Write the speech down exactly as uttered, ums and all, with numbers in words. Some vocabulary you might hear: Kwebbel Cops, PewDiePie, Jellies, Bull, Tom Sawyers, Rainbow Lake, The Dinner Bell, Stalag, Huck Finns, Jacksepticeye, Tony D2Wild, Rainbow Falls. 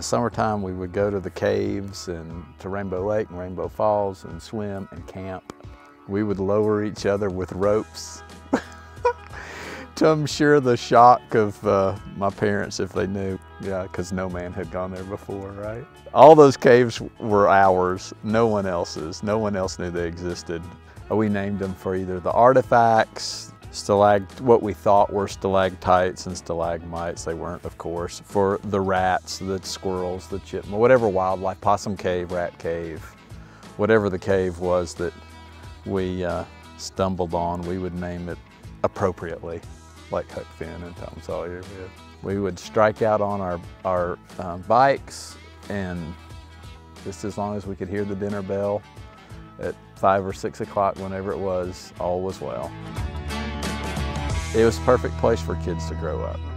the summertime, we would go to the caves and to Rainbow Lake and Rainbow Falls and swim and camp. We would lower each other with ropes. I'm sure the shock of uh, my parents if they knew, yeah, because no man had gone there before, right? All those caves were ours, no one else's. No one else knew they existed. We named them for either the artifacts, stalag, what we thought were stalactites and stalagmites, they weren't, of course, for the rats, the squirrels, the chipmunk, whatever wildlife, possum cave, rat cave, whatever the cave was that we uh, stumbled on, we would name it appropriately, like Huck Finn and Tom Sawyer did. We would strike out on our, our uh, bikes, and just as long as we could hear the dinner bell at five or six o'clock, whenever it was, all was well. It was a perfect place for kids to grow up.